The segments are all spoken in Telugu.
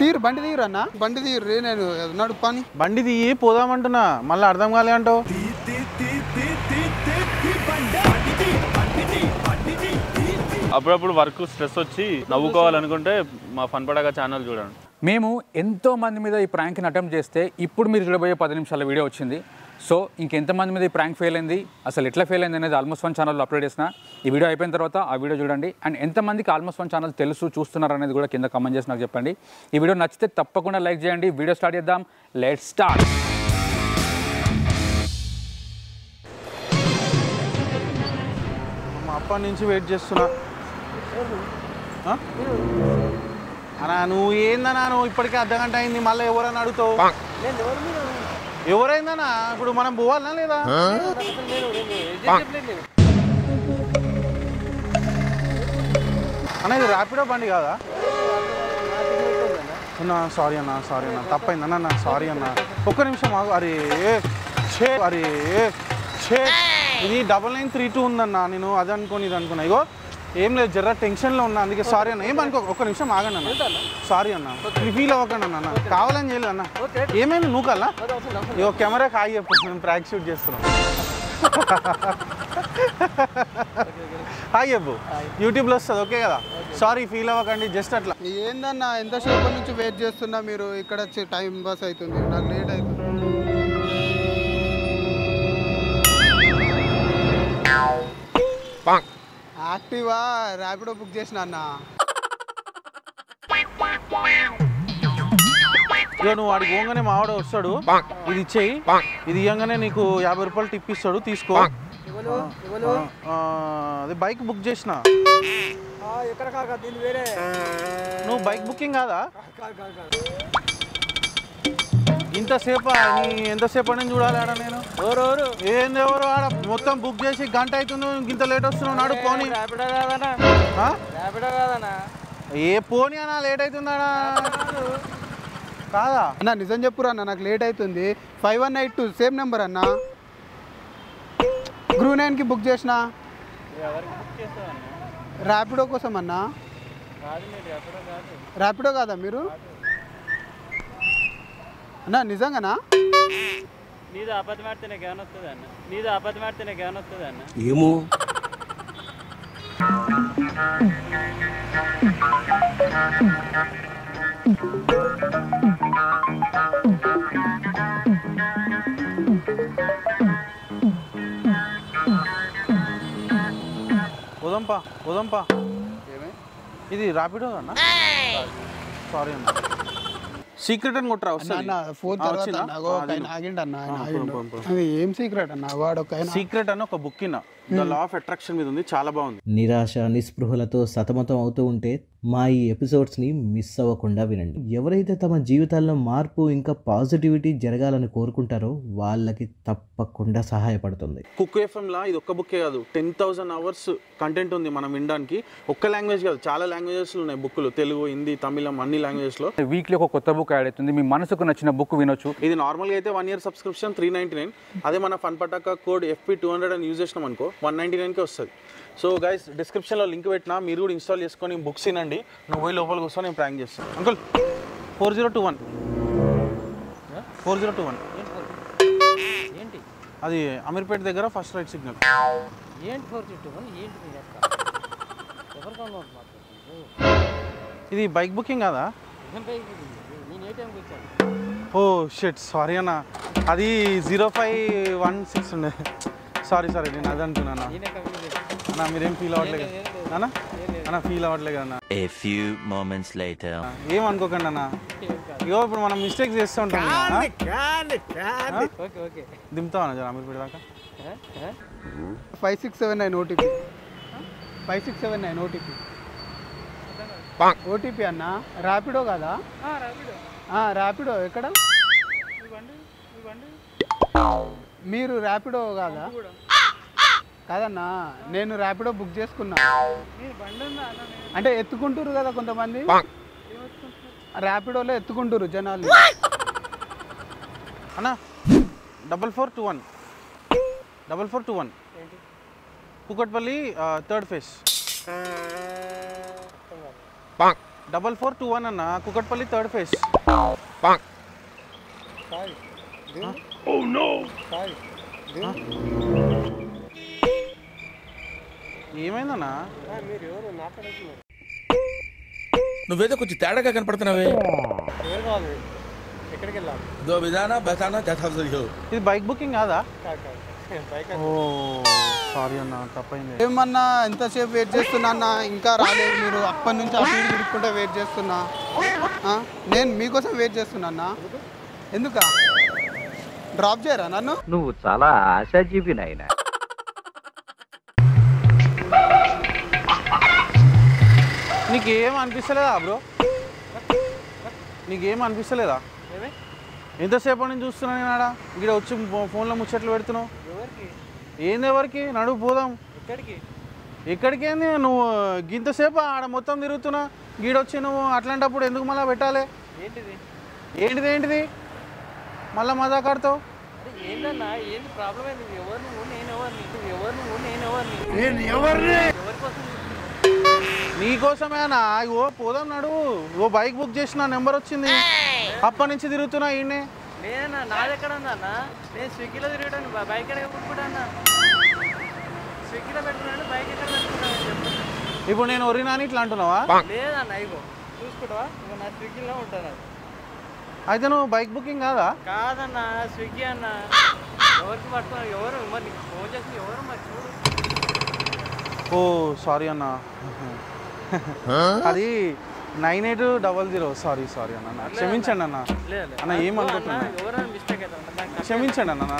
తీరు బండి తీరు అన్న బండి తీరు నేను నడుపాని బండి తీయి పోదామంటున్నా మళ్ళీ అర్థం కాలే అంటావు అప్పుడప్పుడు వర్క్ స్ట్రెస్ వచ్చి నవ్వుకోవాలనుకుంటే మా ఫన్ పడాగా ఛానల్ చూడండి మేము ఎంతో మంది మీద ఈ ప్రాంక్ని అటెంప్ట్ చేస్తే ఇప్పుడు మీరు చూడబోయే 10 నిమిషాల వీడియో వచ్చింది సో ఇంకెంతమంది మీద ఈ ప్రాంక్ ఫెయిల్ అయింది అసలు ఎట్లా ఫెయిల్ అయింది అనేది ఆల్మోస్ట్ వన్ ఛానల్లో అప్లోడ్ చేసిన ఈ వీడియో అయిపోయిన తర్వాత ఆ వీడియో చూడండి అండ్ ఎంతమందికి ఆల్మోస్ట్ వన్ ఛానల్ తెలుసు చూస్తున్నారు అనేది కూడా కింద కామెంట్ చేసి నాకు చెప్పండి ఈ వీడియో నచ్చితే తప్పకుండా లైక్ చేయండి వీడియో స్టార్ట్ చేద్దాం లెట్స్ స్టార్ట్ అప్పటి నుంచి వెయిట్ చేస్తున్నా అన్నా నువ్వు ఏందన్నా నువ్వు ఇప్పటికే అర్ధగంట అయింది మళ్ళీ ఎవరన్నా అడుగుతావు ఎవరైందన్నా ఇప్పుడు మనం పోవాలన్నా లేదా అన్న ఇది ర్యాపిడో బండి కాదా అన్నా సారీ అన్నా సారీ అన్నా తప్పైంది అన్నా సారీ అన్నా ఒక్క నిమిషం మాకు అరే చే ఇది 9932 ఉందన్నా నేను అది అనుకోని ఇది అనుకున్నా ఇగో ఏం లేదు జర్ర టెన్షన్లో ఉన్నా అందుకే సారీ అన్న ఏమనుకో ఒక్క నిమిషం ఆగండి అన్న సారీ అన్న ఫీల్ అవ్వకండి అన్న కావాలని చేయలేదు అన్న ఏమైంది నువ్వు కల్లా ఇగో కెమెరా కాగి మేము ట్రాక్ షూట్ చేస్తున్నాం హాయ్ అబ్బు యూట్యూబ్లో వస్తుంది ఓకే కదా సారీ ఫీల్ అవ్వకండి జస్ట్ అట్లా ఏందన్నా ఎంతసేపటి నుంచి వెయిట్ చేస్తున్నా మీరు ఇక్కడ వచ్చి టైం పాస్ అవుతుంది నాకు లేట్ అవుతుంది యాక్టివా ర్యాపిడో బుక్ చేసిన అన్న నువ్వు వాడికి పోగానే మావాడు వస్తాడు ఇది ఇచ్చేయి ఇది ఇవ్వగానే నీకు 50 రూపాయలు టిప్ ఇస్తాడు తీసుకో అది బైక్ బుక్ చేసిన నువ్వు బైక్ బుకింగ్ కాదా ఇంతసేపు ఎంతసేపు అని చూడాలి ఆడ నేను ఎవరెవరు ఏందెవరు ఆడ మొత్తం బుక్ చేసి గంట అవుతుంది ఇంత లేట్ వస్తున్నావు నాడు పోనీ ఏ పోనీ అన్నా లేట్ అవుతుంది అడా కాదా అన్న నిజం చెప్పురా అన్న నాకు లేట్ అవుతుంది 5182 సేమ్ నెంబర్ అన్న గ్రూనైన్కి బుక్ చేసిన ర్యాపిడో కోసం అన్న ర్యాపిడో కాదా మీరు అన్నా నిజంగానా నీది అబద్ధమాడితేనే జ్ఞానం వస్తుంది అన్న నీది అబద్ధమాడితేనే జ్ఞానం వస్తుంది అన్న ఏమో ఉదంపా ఉదంపా ఏమే ఇది ర్యాపిడో అన్న సారీ అన్న సీక్రెట్ అని కొట్టరా వస్తుంది ఏం సీక్రెట్ అన్న సీక్రెట్ అని ఒక బుక్ ఇన్నా ద లా ఆఫ్ అట్రాక్షన్ మీద ఉంది చాలా బాగుంది నిరాశ నిస్పృహలతో సతమతం అవుతూ ఉంటే మా ఈ ఎపిసోడ్స్ని మిస్ అవ్వకుండా వినండి ఎవరైతే తమ జీవితాల్లో మార్పు ఇంకా పాజిటివిటీ జరగాలని కోరుకుంటారో వాళ్ళకి తప్పకుండా సహాయపడుతుంది కుక్ ఎఫ్ఎంలా ఇది ఒక్క బుక్కే కాదు 10,000 అవర్స్ కంటెంట్ ఉంది మనం వినడానికి ఒక్క లాంగ్వేజ్ కాదు చాలా లాంగ్వేజెస్లో ఉన్నాయి బుక్లు తెలుగు హిందీ తమిళం అన్ని లాంగ్వేజెస్లో వీక్లీ ఒక కొత్త బుక్ యాడ్ అవుతుంది మీ మనసుకు నచ్చిన బుక్ వినొచ్చు ఇది నార్మల్గా అయితే 1 year సబ్స్క్రిప్షన్ 399 అదే మన ఫన్ పటాకా కోడ్ FP200 అని యూజ్ చేసినాం అనుకో 199కే వస్తుంది సో గైస్ డిస్క్రిప్షన్లో లింక్ పెట్టినా మీరు కూడా ఇన్స్టాల్ చేసుకొని బుక్స్ తినండి నువ్వు పోయి లోపలికి వస్తా నేను ప్రాంక్ చేస్తాను అంకుల్ 4021 4021 ఏంటి అది అమీర్పేట దగ్గర ఫస్ట్ రైట్ సిగ్నల్ ఏంటి 4021 ఏంటి మీ లెక్క ఎవరు కాల్ మాట్లాడుతున్నారు ఇది బైక్ బుకింగ్ కాదా నేను ఏ టైంకి వచ్చాను ఓ షిట్ సారీ అన్న అది 0516 ఉండే సారీ సారీ నేను అది అంటున్నాను అన్న మీరేం ఫీల్ అవ్వట్లేదు అన్న అన్న ఫీల్ అవ్వట్లేదు అన్న ఏం అనుకోకండి అన్న ఇగో ఇప్పుడు మనం మిస్టేక్స్ చేస్తూ ఉంటాం దింపుతాం అన్న జరా మీరు దాకా 5679 ఓటీపీ 5679 ఓటీపీ ఓటీపీ అన్న ర్యాపిడో కాదా ర్యాపిడో ఎక్కడ మీరు ర్యాపిడో కాదా కాదన్నా నేను ర్యాపిడో బుక్ చేసుకున్నా అంటే ఎత్తుకుంటారు కదా కొంతమంది ర్యాపిడోలో ఎత్తుకుంటారు జనాలు అన్నా 4421 4421 కుకట్పల్లి 3rd phase 4421 ಅನ್ನ ಕುಕಟ್ಪಲ್ಲಿ ಥರ್ಡ್ ಫೇಸ್ ಪಾಂಕ್ ಫೈವ್ ಓ ನೋ ಫೈವ್ ఏమైందన్నా మీరు ఎవరు నాపడకు నువ్వేదో కొంచెం తేడాగా కనపడుతున్నావే ఏం కాదు ఎక్కడికి వెళ్ళావు దో విదానా బసానా జతసరిగో ఇది బైక్ బుకింగ్ కాదా బైక్ ఓ సారీ అన్న తప్పైంది ఏమన్నా ఎంత సేపు వెయిట్ చేస్తున్నా అన్న ఇంకా రాలేదు మీరు అప్పటి నుంచి ఆ ఫీల్ గుడికుంటా వెయిట్ చేస్తున్నా నేను మీ కోసం వెయిట్ చేస్తున్నా అన్న ఎందుకు డ్రాప్ చేయరా నన్ను నువ్వు చాలా ఆశాజీవి నాయనా నీకేం అనిపిస్తలేదా బ్రో నీకేం అనిపిస్తలేదా ఎంతసేపు నేను చూస్తున్నా నేను ఆడ ఇక్కడ వచ్చి ఫోన్లో ముచ్చట్లు పెడుతున్నావు ఏంది ఎవరికి నడువు పోదాం ఎక్కడికేంది నువ్వు ఇంతసేపు ఆడ మొత్తం తిరుగుతున్నా గీడొచ్చి నువ్వు అట్లాంటప్పుడు ఎందుకు మళ్ళీ పెట్టాలి ఏంటిది మళ్ళీ మజా కడతావు నీకోసమేనా ఓ పోదాం నాడు ఓ బైక్ బుక్ చేసిన నెంబర్ వచ్చింది అప్పటి నుంచి తిరుగుతున్నా ఈయనే ఇప్పుడు నేను ఒరినా అని ఇట్లా అంటున్నావా అయితే నువ్వు బైక్ బుకింగ్ కాదా కాదన్నా స్విగ్గీ అన్నా ఎవరికి పట్టుకున్నావు ఎవరు మరి ఫోన్ చేసి ఎవరు మరి చూడు ఓ సారీ అన్నా అది 9800 సారీ అన్న క్షమించండి అన్న అన్న ఏమనుకుంటున్నాను క్షమించండి అన్న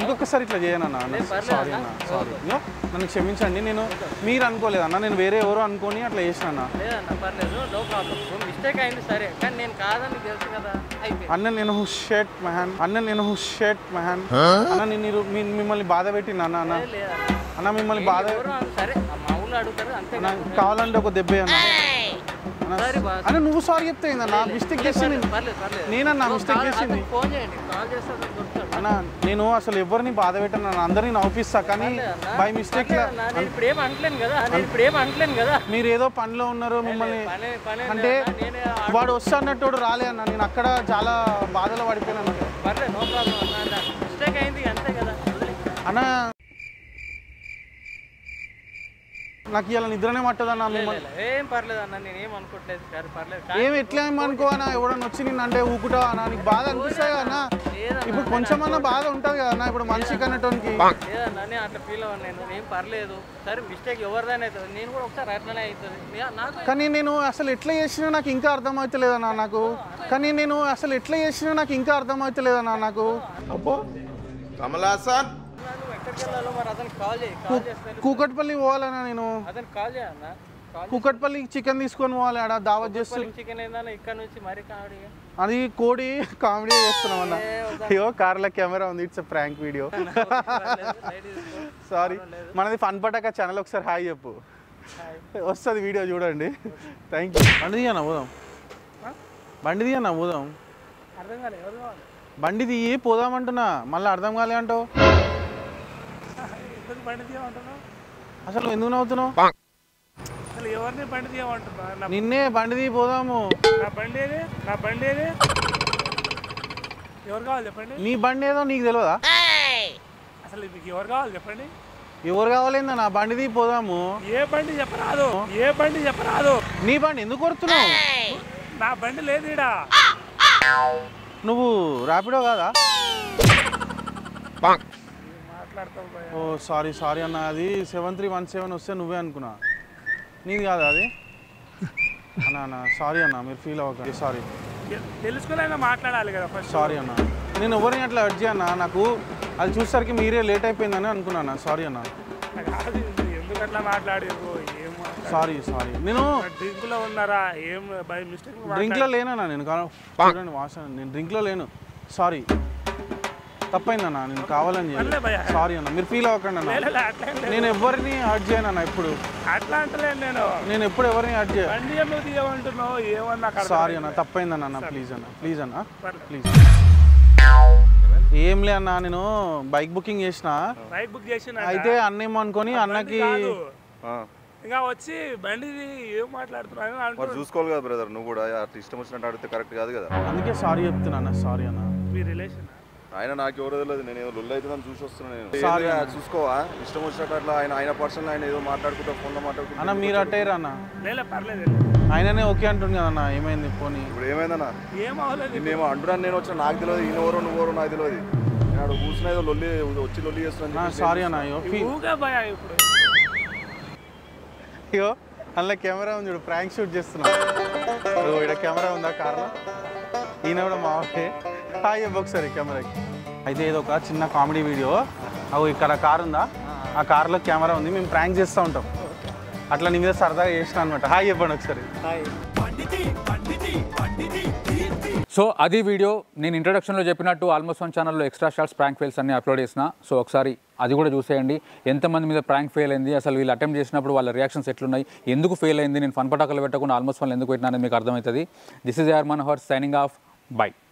ఇంకొకసారి ఇట్లా చేయనన్నా సారీ అన్న సారీ నన్ను క్షమించండి నేను మీరు అనుకోలేదన్నా నేను వేరే ఎవరో అనుకోని అట్లా చేసినా అన్న నేను షర్ట్ మహాన్ అన్న నేను మిమ్మల్ని బాధ పెట్టినా అన్న అన్న మిమ్మల్ని బాధ కావాలంటే ఒక దెబ్బ అన్న నువ్వు సారీ చెప్తా ఏందన్నా మిస్టేక్ చేసింది నేనన్నా మిస్టేక్ చేసింది అన్న నేను అసలు ఎవరిని బాధ పెట్టాను అందరినీ నవ్విస్తా కానీ బై మిస్టేక్ మీరు ఏదో పనిలో ఉన్నారు మిమ్మల్ని అంటే వాడు వస్తా అన్నట్టు రాలే అన్న నేను అక్కడ చాలా బాధలో పడిపోయాను అన్న నాకు ఇలా నిద్రనే పట్టదన్నా ఏం పర్లేదు అన్న నేను ఏం అనుకోవట్లేదు ఏమి ఎట్లా ఏమనుకోనా ఎవడన్నా వచ్చి నిన్న అంటే ఊకుటా అన్న నీకు బాధ అనిపిస్తాయి అన్నా ఇప్పుడు కొంచెం అన్న బాధ ఉంటుంది కదా అన్న ఇప్పుడు మనిషికి అన్నట్టు లేదన్నా అట్లా ఫీల్ అవ్వను ఏం పర్లేదు సరే మిస్టేక్ ఎవరిదైనా అవుతుంది నేను కూడా ఒకసారి అట్లనే అవుతుంది కానీ నేను అసలు ఎట్లా చేసినా నాకు ఇంకా అర్థం అవుతలేదన్నా నాకు కమలాసన్ కూకట్పల్లి పోవాలన్నా నేను కూకట్పల్లి చికెన్ తీసుకొని పోవాలి ఆడ దావత్ చేస్తున్నాను అది కోడి కామెడీ చేస్తున్నాం అన్న అయ్యో కార్లో కెమెరా ఉంది ఇట్స్ ప్రాంక్ వీడియో సారీ మనది ఫన్ పటాక ఛానల్ ఒకసారి హాయ్ చెప్పు వస్తుంది వీడియో చూడండి థ్యాంక్ యూ బండిది అన్న పోదాం బండిది పోదాం అంటున్నా మళ్ళీ అర్థం కాలే అంటావు అసలు ఎందుకు నవ్వుతున్నావు నిన్నే బండి తీయపోదాము నీ బండి ఏదో నీకు తెలియదా ఎవరు కావాలేందా నా బండి తీయపోదాము ఏ బండి చెప్పరాదు నీ బండి ఎందుకు కొడుతున్నావు నా బండి లేదు ఈడ నువ్వు రాపిడో కాదా ఓ సారీ అన్న అది 7317 వస్తే నువ్వే అనుకున్నా నీది కాదా అది అన్నా సారీ అన్న మీరు ఫీల్ అవ్వకండి సారీ తెలుసుకునే మాట్లాడాలి కదా ఫస్ట్ సారీ అన్న నేను ఎవరిని అట్లా అడ్జీ అన్న నాకు అది చూసేసరికి మీరే లేట్ అయిపోయిందని అనుకున్నా సారీ అన్న ఎందుకు అట్లా మాట్లాడేరు సారీ నేను డ్రింక్లో ఉన్నారా ఏం బై మిస్టేక్ డ్రింక్లో లేనన్నా నేను చూడండి వాసన నేను డ్రింక్లో లేను సారీ తప్పైందన్నా నేను కావాలని సారీ అన్న మీరు ఫీల్ అవ్వకండి అన్న నేను ఎవరిని హర్ట్ చేయను అన్న ఇప్పుడు అట్లా అంటలేను నేను ఎప్పుడు ఎవరిని హర్ట్ చేయను సారీ అన్న తప్పైందన్న ప్లీజ్ అన్న ఏంలే అన్న నేను బైక్ బుకింగ్ చేసిన అయితే అన్న ఏమనుకొని అన్నకి Yo, the camera on your prank shoot just now. So, the camera on the car. In our mouth, I have boxed a camera. I did a catch in a comedy video. How we cut a car on the car camera on him in prank just sound up. Atlantic Sarda Eshan, high upon a story. So, Adi video, in introduction to Japina to almost one channel extra shots prank fails and upload na. So, sorry. అది కూడా చూసేయండి ఎంతమంది మీద ప్రాంక్ ఫెయిల్ అయింది అసలు వీళ్ళు అటెంప్ట్ చేసినప్పుడు వాళ్ళ రియాక్షన్స్ ఎట్లున్నాయి ఎందుకు ఫెయిల్ అయింది నేను ఫన్ పటాకలు పెట్టకుండా ఆల్మోస్ట్ వాళ్ళు ఎందుకు పెట్టినానని మీకు అర్థమవుతుంది దిస్ ఇస్ యర్ మన్ హర్ సైనింగ్ ఆఫ్ బై